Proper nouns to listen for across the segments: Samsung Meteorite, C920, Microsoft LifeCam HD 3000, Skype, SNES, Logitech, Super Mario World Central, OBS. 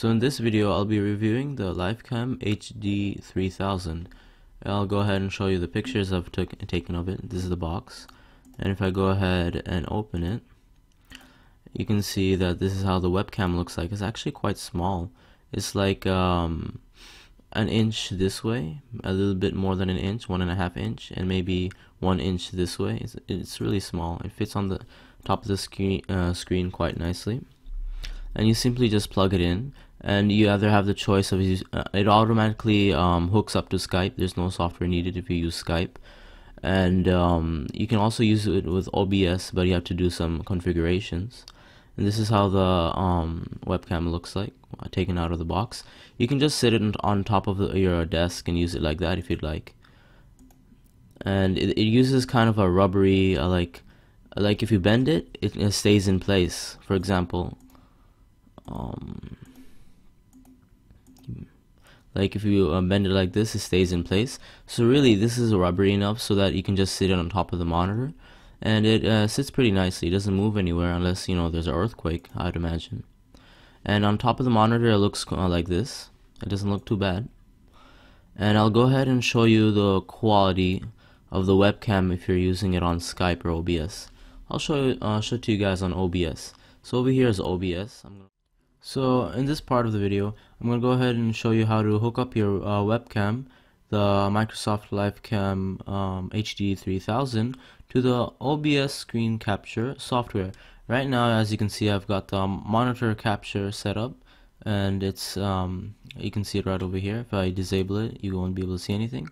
So in this video I'll be reviewing the LifeCam HD 3000. I'll go ahead and show you the pictures I've taken of it. This is the box, and if I go ahead and open it, you can see that this is how the webcam looks like. It's actually quite small. It's like an inch this way, a little bit more than an inch, 1.5 inch, and maybe 1 inch this way. It's really small. It fits on the top of the screen quite nicely, and you simply just plug it in, and you either have the choice of it automatically hooks up to Skype. There's no software needed if you use Skype, and you can also use it with OBS, but you have to do some configurations. And this is how the webcam looks like, taken out of the box. You can just sit it on top of your desk and use it like that if you'd like. And it uses kind of a rubbery, like if you bend it, it stays in place. For example, like if you bend it like this, it stays in place. So really, this is rubbery enough so that you can just sit it on top of the monitor. And it sits pretty nicely. It doesn't move anywhere unless, you know, there's an earthquake, I'd imagine. And on top of the monitor, it looks like this. It doesn't look too bad. And I'll go ahead and show you the quality of the webcam if you're using it on Skype or OBS. I'll show it to you guys on OBS. So over here is OBS. So in this part of the video, I'm going to go ahead and show you how to hook up your webcam, the Microsoft LifeCam HD 3000, to the OBS screen capture software. Right now, as you can see, I've got the monitor capture set up, and it's you can see it right over here. If I disable it, you won't be able to see anything,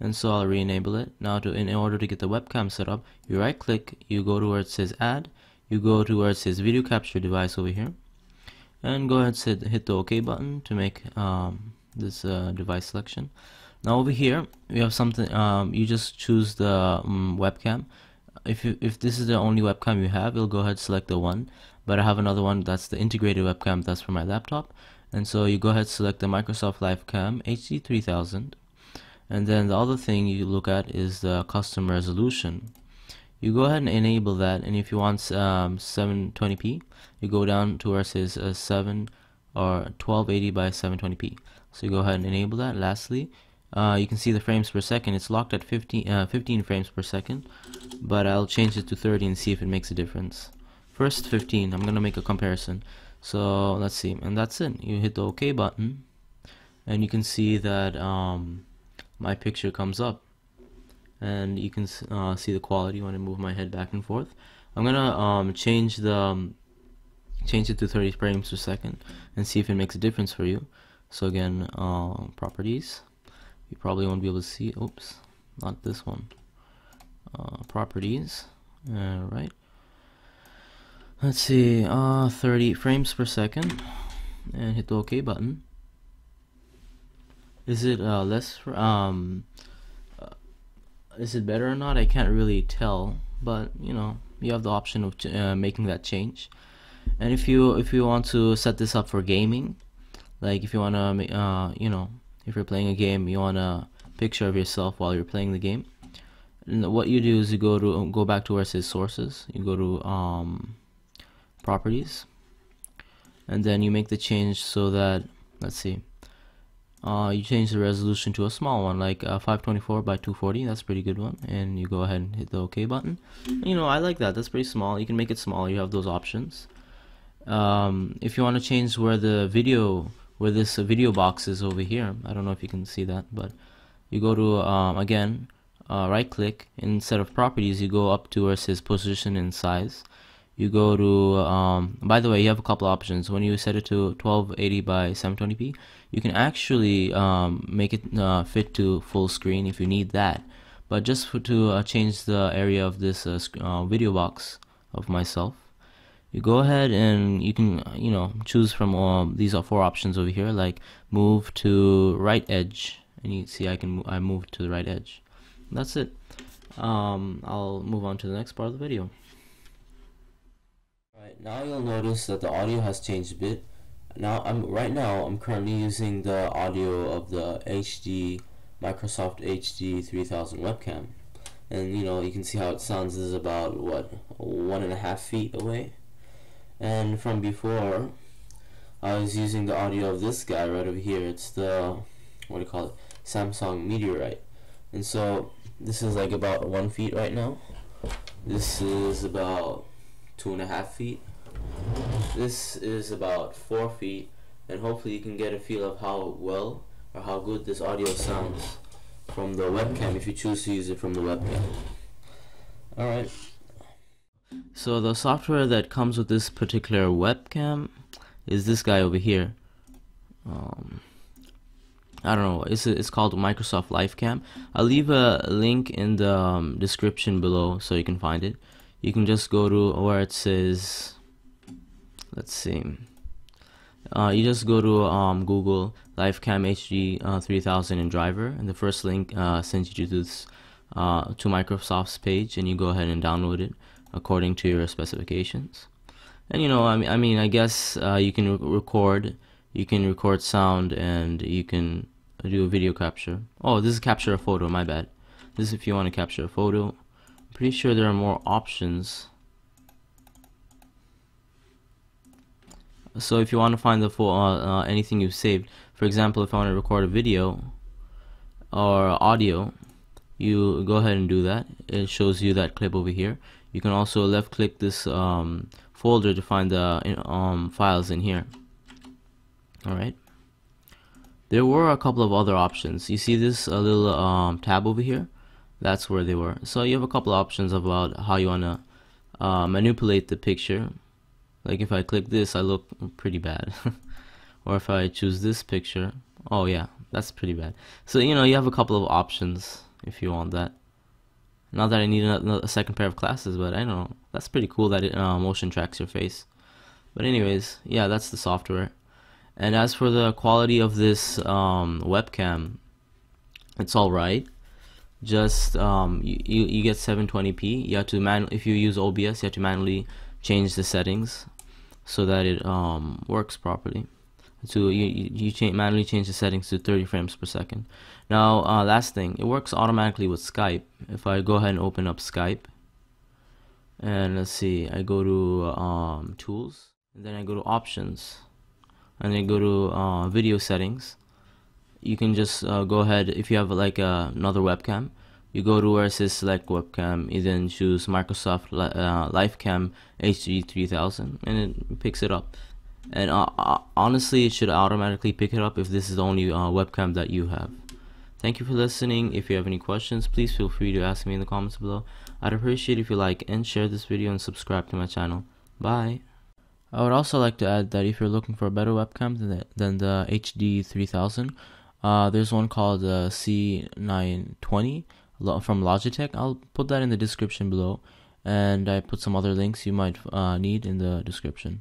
and so I'll re-enable it. Now, in order to get the webcam set up, you right click, you go to where it says add, you go to where it says video capture device over here, and go ahead and hit the OK button to make this device selection. Now over here we have something. You just choose the webcam. If this is the only webcam you have, you'll go ahead and select the one. But I have another one that's the integrated webcam. That's for my laptop. And so you go ahead and select the Microsoft LifeCam HD 3000. And then the other thing you look at is the custom resolution. You go ahead and enable that. And if you want 720p, you go down to where it says 7 or 1280 by 720p. So you go ahead and enable that. Lastly, you can see the frames per second. It's locked at 15 frames per second, but I'll change it to 30 and see if it makes a difference. First 15, I'm gonna make a comparison. So let's see, and that's it. You hit the OK button, and you can see that my picture comes up, and you can see the quality when I move my head back and forth. I'm gonna change it to 30 frames per second and see if it makes a difference for you. So again, properties. You probably won't be able to see, oops, not this one, properties, alright, let's see, 30 frames per second, and hit the OK button. Is it less, is it better or not? I can't really tell, but you know, you have the option of making that change. And if you want to set this up for gaming, like if you want to, you know, if you're playing a game, you want a picture of yourself while you're playing the game. And what you do is you go to go back to where it says sources. You go to properties, and then you make the change so that, let's see, you change the resolution to a small one, like 524 by 240. That's a pretty good one. And you go ahead and hit the OK button. And, you know, I like that. That's pretty small. You can make it small. You have those options. If you want to change where the video, where this video box is over here, I don't know if you can see that, but you go to again, right click, instead of properties you go up to where it says position and size. You go to by the way, you have a couple options. When you set it to 1280 by 720p, you can actually make it fit to full screen if you need that, but just to change the area of this video box of myself, you go ahead and you can, you know, choose from these are 4 options over here, like move to right edge, and you see I move to the right edge. That's it. I'll move on to the next part of the video. Alright, now you'll notice that the audio has changed a bit. Now I'm currently using the audio of the Microsoft HD 3000 webcam, and you know, you can see how it sounds. This is about what, 1.5 feet away. And from before, I was using the audio of this guy right over here. It's the, what do you call it, Samsung Meteorite. And so this is like about 1 feet right now. This is about 2.5 feet. This is about 4 feet, and hopefully you can get a feel of how well or how good this audio sounds from the webcam if you choose to use it from the webcam. Alright. So the software that comes with this particular webcam is this guy over here. I don't know, it's called Microsoft LifeCam. I'll leave a link in the description below so you can find it. You can just go to where it says, let's see, you just go to Google LifeCam HD 3000 and driver, and the first link sends you to this to Microsoft's page, and you go ahead and download it according to your specifications. And you know, I mean, I guess you can record, sound, and you can do a video capture. Oh, this is capture a photo. My bad. This is if you want to capture a photo. I'm pretty sure there are more options. So if you want to find the anything you've saved, for example, if I want to record a video or audio, you go ahead and do that. It shows you that clip over here. You can also left click this folder to find the files in here. Alright, there were a couple of other options. You see this little tab over here? That's where they were. So you have a couple options about how you want to manipulate the picture. Like if I click this, I look pretty bad. Or if I choose this picture, oh yeah, that's pretty bad. So you know, you have a couple of options if you want that. Not that I need a second pair of glasses, but I don't know. That's pretty cool that it motion tracks your face. But anyways, yeah, that's the software. And as for the quality of this webcam, it's alright. Just you get 720p. You have to if you use OBS, you have to manually change the settings so that it works properly. So you manually change the settings to 30 frames per second. Now, last thing, it works automatically with Skype. If I go ahead and open up Skype, and let's see, I go to Tools, and then I go to Options, and then go to Video Settings. You can just go ahead, if you have like another webcam, you go to where it says Select Webcam, you then choose Microsoft LifeCam HD 3000, and it picks it up. And honestly, it should automatically pick it up if this is the only webcam that you have. Thank you for listening. If you have any questions, please feel free to ask me in the comments below. I'd appreciate it if you like and share this video and subscribe to my channel. Bye. I would also like to add that if you're looking for a better webcam than the HD 3000, there's one called the C920 from Logitech. I'll put that in the description below, and I put some other links you might need in the description.